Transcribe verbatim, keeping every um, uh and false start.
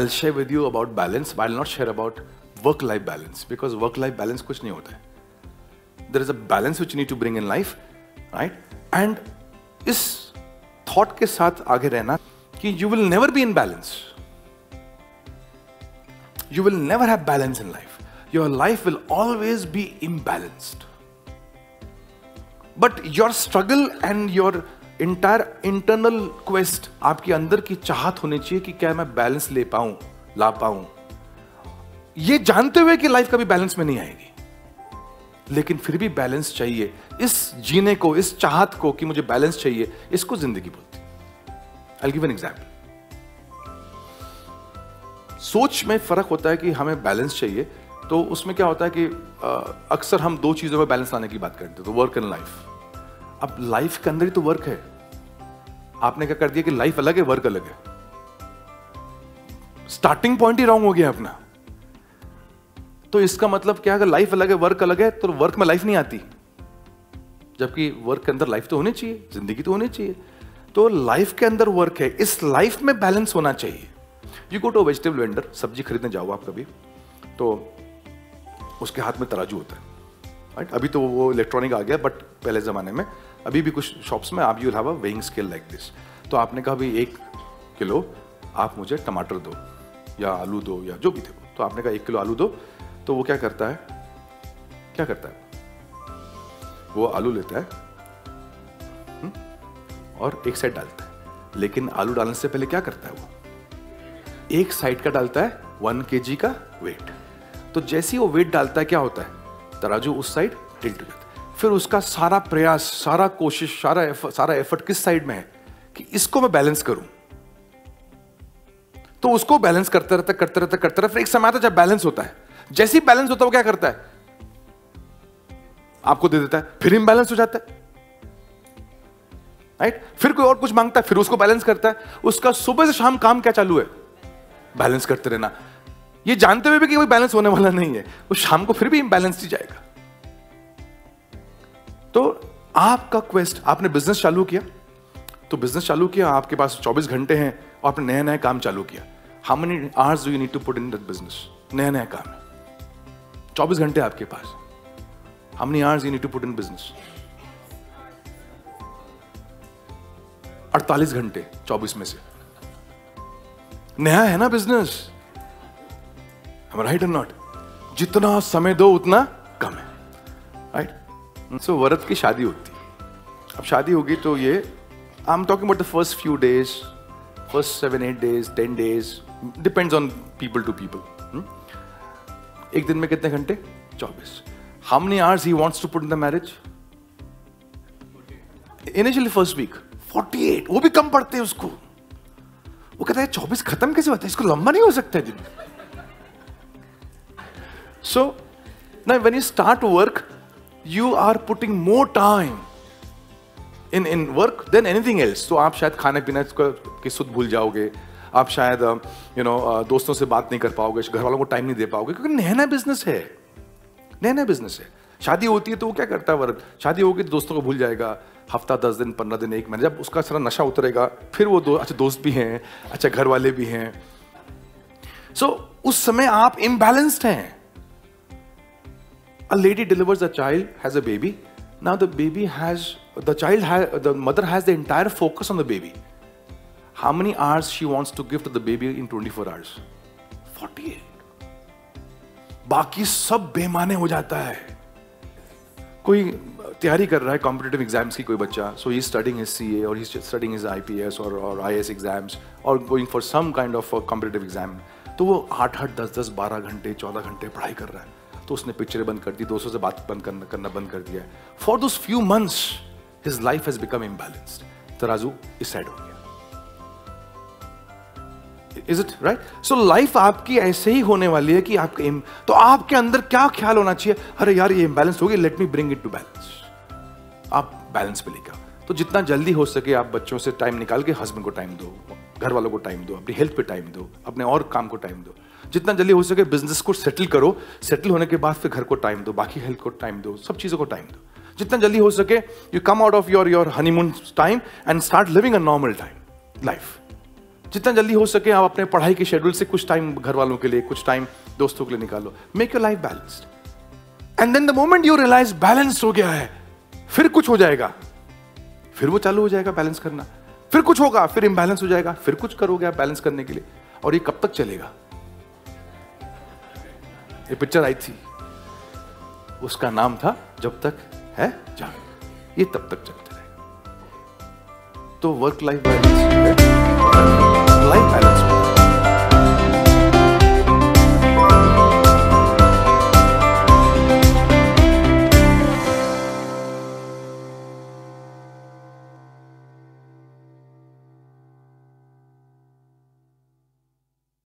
I'll share with you about balance, but I'll not share about work-life balance because work-life balance कुछ नहीं होता है. There is a balance which you need to bring in life, right? And इस thought के साथ आगे रहना कि you will never be in balance. You will never have balance in life. Your life will always be imbalanced. But your struggle and your entire internal quest, आपके अंदर की चाहत होनी चाहिए कि क्या मैं बैलेंस ले पाऊं, ला पाऊं. ये जानते हुए कि लाइफ कभी बैलेंस में नहीं आएगी, लेकिन फिर भी बैलेंस चाहिए. इस जीने को, इस चाहत को कि मुझे बैलेंस चाहिए, इसको जिंदगी बोलती. I'll give an example. सोच में फर्क होता है कि हमें बैलेंस चाहिए, तो उसमें क्या होता है कि अक्सर हम दो चीजों में बैलेंस लाने की बात करते हैं, तो वर्क एंड लाइफ. अब लाइफ के अंदर ही तो वर्क है. आपने क्या कर दिया कि लाइफ अलग है, वर्क अलग है. स्टार्टिंग पॉइंट ही रॉन्ग हो गया अपना. तो इसका मतलब क्या है, लाइफ अलग है, वर्क अलग है, तो वर्क में लाइफ नहीं आती, जबकि वर्क के अंदर लाइफ तो होनी चाहिए, जिंदगी तो होनी चाहिए. तो लाइफ के अंदर वर्क है, इस लाइफ में बैलेंस होना चाहिए. You go to vegetable vendor, सब्जी खरीदने जाओ आप कभी, तो उसके हाथ में तराजू होता है, राइट? अभी तो वो इलेक्ट्रॉनिक आ गया, बट पहले ज़माने में अभी भी कुछ शॉप्स में आप, you have a weighing scale like this. तो आपने कहा भाई एक किलो आप मुझे टमाटर दो या आलू दो या जो भी थे, तो आपने कहा एक किलो आलू दो. तो वो क्या करता है, क्या करता है, वो आलू लेता है हुँ? और एक साइड डालता है. लेकिन आलू डालने से पहले क्या करता है, वो एक साइड का डालता है वन केजी का वेट. तो जैसे ही वो वेट डालता है, क्या होता है, तराजू उस साइड टिल्ट हो जाता है. फिर उसका सारा प्रयास, सारा कोशिश, सारा एफर्ट, सारा एफर्ट किस साइड में है कि इसको मैं बैलेंस करूं. तो उसको बैलेंस करते रहता करते रहता करते रहता फिर एक समय आता है जब बैलेंस होता है. जैसे ही बैलेंस होता है वो क्या करता है, आपको दे देता है, फिर इम्बैलेंस हो जाता है, राइट? फिर कोई और कुछ मांगता है, फिर उसको बैलेंस करता है. उसका सुबह से शाम काम क्या चालू है, बैलेंस करते रहना. ये जानते हुए भी कि कोई बैलेंस होने वाला नहीं है, वो शाम को फिर भी इम्बैलेंस ही जाएगा. तो आपका क्वेस्ट, आपने बिजनेस चालू किया, तो बिजनेस चालू किया, आपके पास चौबीस घंटे हैं और आपने नया नया काम चालू किया. How many hours do you need to put in that business? नया नया काम है, चौबीस घंटे आपके पास. How many hours you need to put in business? अड़तालीस घंटे चौबीस में से. नया है ना बिजनेस, राइट? और नॉट जितना समय दो उतना कम है, राइट? सो वरद की शादी होती है. अब शादी होगी तो ये I am talking about the first few days, first seven eight days, ten days, depends on people to people. एक दिन में कितने घंटे, चौबीस. How many hours he wants to put in the marriage? Initially first week forty eight. वो भी कम पड़ते हैं उसको. वो कहता है चौबीस खत्म कैसे होता है, इसको लंबा नहीं हो सकता है दिन. So now when you start work, you are putting more time in in work than anything else. So आप शायद खाने पीने की सुध भूल जाओगे, आप शायद you know दोस्तों से बात नहीं कर पाओगे, घर वालों को टाइम नहीं दे पाओगे, क्योंकि नया नया बिजनेस है, नया नया बिजनेस है. शादी होती है तो वो क्या करता है वरद, शादी होगी तो दोस्तों को भूल जाएगा, हफ्ता दस दिन पंद्रह दिन एक महीने, जब उसका सारा नशा उतरेगा फिर वो दो अच्छे दोस्त भी हैं, अच्छा घर वाले भी हैं. सो उस समय आप इम्बैलेंस्ड हैं. A lady delivers a child, has a baby. Now the baby has, the child has, the mother has the entire focus on the baby. How many hours she wants to give to the baby in twenty-four hours? forty-eight. बाकी सब बेमाने हो जाता है. कोई तैयारी कर रहा है competitive exams की, कोई बच्चा, so he's studying his C A or he's studying his I P S or or I A S exams or going for some kind of a competitive exam. तो वो आठ आठ दस दस बारह घंटे चौदह घंटे पढ़ाई कर रहा है. तो उसने पिक्चरें बंद कर दी, दोस्तों से बात बंद करना करना बंद कर दिया. For those few months his life has become imbalanced. तराजू इस साइड हो गया. Is it right? So life आपकी ऐसे ही होने वाली है कि आपके, तो आपके अंदर क्या ख्याल होना चाहिए, अरे यार ये इम्बैलेंस हो गई, let me bring it to balance. आप बैलेंस पे लेकर, तो जितना जल्दी हो सके आप बच्चों से टाइम निकाल के हस्बैंड को टाइम दो, घर वालों को टाइम दो, अपनी हेल्थ पे टाइम दो, अपने और काम को टाइम दो. जितना जल्दी हो सके बिजनेस को सेटल करो, सेटल होने के बाद फिर घर को टाइम दो, बाकी हेल्थ को टाइम दो, सब चीज़ों को टाइम दो. जितना जल्दी हो सके you come out of your your honeymoon time and start living a normal time life. जितना जल्दी हो सके आप अपने पढ़ाई के शेड्यूल से कुछ टाइम घर वालों के लिए, कुछ टाइम दोस्तों के लिए निकालो. Make your life balanced. And then the moment you realise balance हो गया है, फिर कुछ हो जाएगा, फिर वो चालू हो जाएगा बैलेंस करना, फिर कुछ होगा, फिर इम्बैलेंस हो जाएगा, फिर कुछ करोगे आप बैलेंस करने के लिए. और ये कब तक चलेगा? ये पिक्चर आई थी, उसका नाम था जब तक है जाग. ये तब तक चलता रहेगा. तो work life balance, life balance.